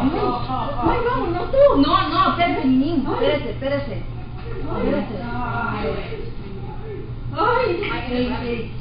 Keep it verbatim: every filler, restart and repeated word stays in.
Ay, vamos, no tú. No, no, espérate, niñín. Espérate, espérate. Espérate. Ay, ay, ay.